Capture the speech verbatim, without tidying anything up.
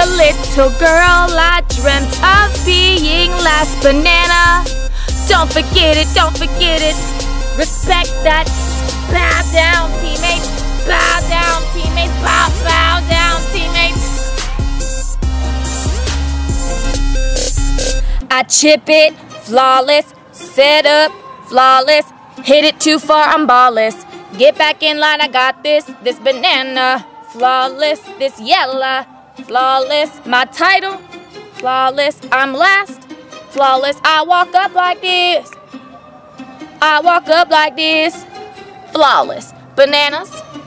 a little girl, I dreamt of being last banana. Don't forget it, don't forget it. Respect that. Bow down, teammates. Bow down, teammates. Bow, bow down, teammates. I chip it, flawless. Set up, flawless. Hit it too far, I'm ballless. Get back in line, I got this. This banana, flawless. This yellow, flawless. My title, flawless. I'm last, flawless. I walk up like this. I walk up like this. Flawless. Bananas.